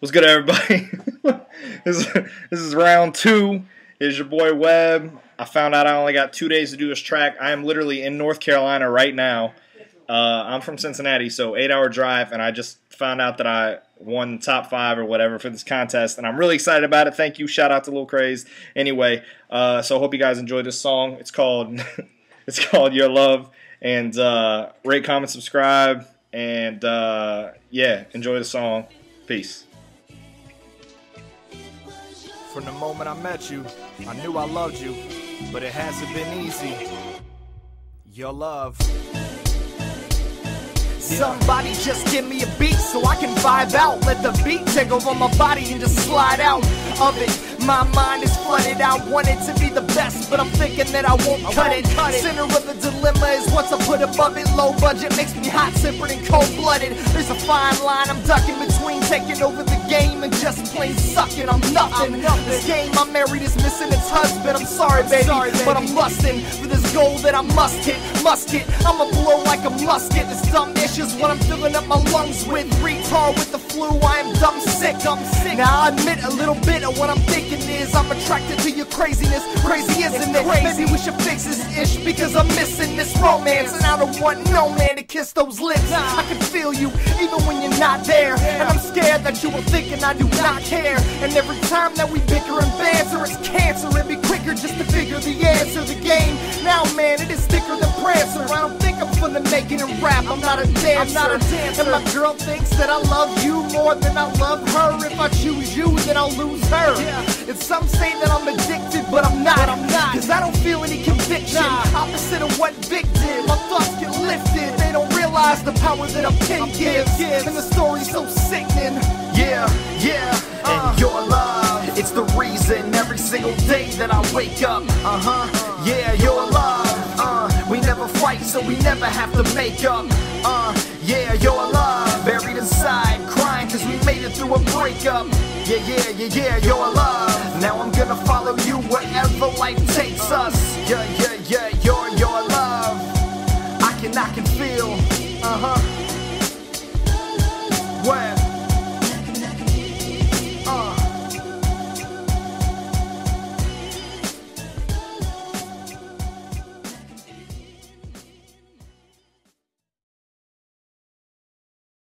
What's good, everybody? This is round two. It's your boy Webb. I found out I only got 2 days to do this track. I am literally in North Carolina right now. I'm from Cincinnati, so 8-hour drive, and I just found out that I won top 5 or whatever for this contest, and I'm really excited about it. Thank you. Shout out to Lil Crazed. Anyway, so hope you guys enjoyed this song. It's called it's called Your Love, and rate, comment, subscribe, and yeah, enjoy the song. Peace. From the moment I met you, I knew I loved you, but it hasn't been easy. Your love. Somebody just give me a beat so I can vibe out. Let the beat take over my body and just slide out of it. My mind is flooded. I want it to be the best, but I'm thinking that I won't cut it. Center of the dilemma is what's I put above it. Low budget makes me hot tempered and cold-blooded. There's a fine line I'm ducking between taking over the game and just plain sucking. I'm nothing. This game I'm married is missing its husband. I'm sorry, baby, but I'm busting for this goal that I must hit. I'ma blow like a musket. This dumb ish is what I'm filling up my lungs with. Retard with the flu, I am dumb sick. Now I admit a little bit of what I'm thinking is I'm attracted to your craziness. Crazy isn't it? Maybe we should fix this ish because I'm missing this romance, and I don't want no man to kiss those lips. I can feel you even when you're not there, and I'm scared that you will think and I do not care. And every time that we bicker and banter, it's cancer. It'd be quicker just to figure the answer. The game now, man, it is thicker than Prancer. I don't think I'm for the making and rap. I'm not a dancer. And my girl thinks that I love you more than I love her. If I choose you, then I'll lose her. And some say that I'm addicted, but I'm not. Cause I don't feel any conviction. Opposite of what Vic did. My thoughts get lifted. They don't realize the power that a pen gives. And the story's so sickening. And your love, it's the reason every single day that I wake up. Yeah, your love. We never fight, so we never have to make up. Yeah, your love. Buried inside, crying cause we made it through a breakup. Yeah, your love. Now I'm gonna follow you wherever life takes us. Yeah.